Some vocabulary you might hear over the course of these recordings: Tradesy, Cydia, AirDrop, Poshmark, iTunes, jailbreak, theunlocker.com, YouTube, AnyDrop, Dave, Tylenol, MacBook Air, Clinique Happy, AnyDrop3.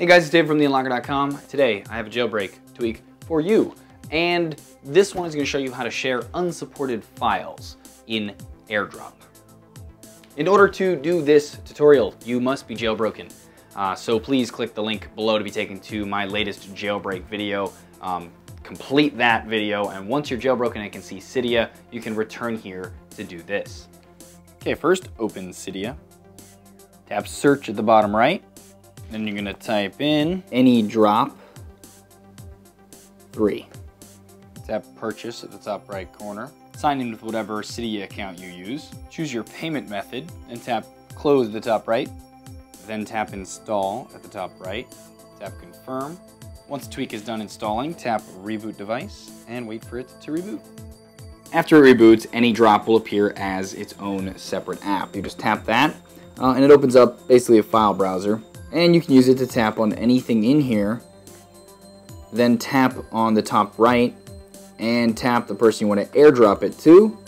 Hey guys, it's Dave from theunlocker.com. Today I have a jailbreak tweak for you, and this one is going to show you how to share unsupported files in AirDrop. In order to do this tutorial, you must be jailbroken. So please click the link below to be taken to my latest jailbreak video. Complete that video, and once you're jailbroken and can see Cydia, you can return here to do this. Okay, first open Cydia. Tap search at the bottom right. Then you're gonna type in AnyDrop3. Tap purchase at the top right corner. Sign in with whatever Cydia account you use. Choose your payment method and tap close at the top right. Then tap install at the top right. Tap confirm. Once the tweak is done installing, tap reboot device and wait for it to reboot. After it reboots, AnyDrop will appear as its own separate app. You just tap that and it opens up basically a file browser. And you can use it to tap on anything in here, then tap on the top right and tap the person you want to airdrop it to,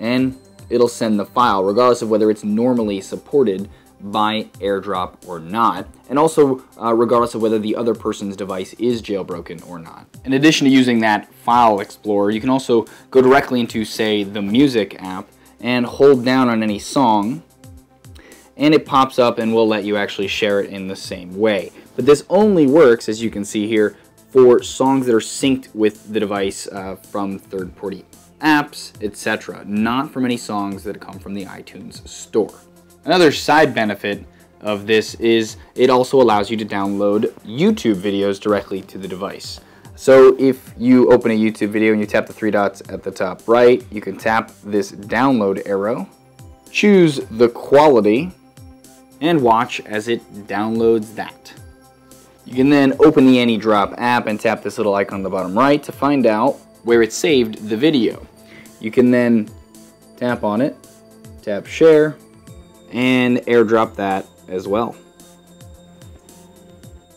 and it'll send the file regardless of whether it's normally supported by AirDrop or not, and also regardless of whether the other person's device is jailbroken or not. In addition to using that file explorer, you can also go directly into, say, the music app and hold down on any song, and it pops up and will let you actually share it in the same way. But this only works, as you can see here, for songs that are synced with the device from third-party apps, etc., not from any songs that come from the iTunes store. Another side benefit of this is it also allows you to download YouTube videos directly to the device. So if you open a YouTube video and you tap the three dots at the top right, you can tap this download arrow, choose the quality, and watch as it downloads that. You can then open the AnyDrop app and tap this little icon on the bottom right to find out where it saved the video. You can then tap on it, tap share, and AirDrop that as well.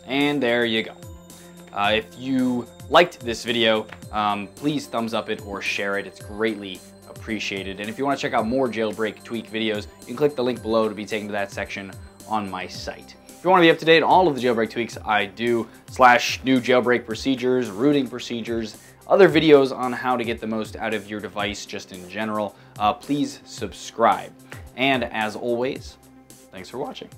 And there you go. If you liked this video, please thumbs up it or share it. It's greatly appreciated. And if you want to check out more jailbreak tweak videos, you can click the link below to be taken to that section on my site. If you want to be up to date on all of the jailbreak tweaks I do, / new jailbreak procedures, routing procedures, other videos on how to get the most out of your device just in general, please subscribe. And as always, thanks for watching.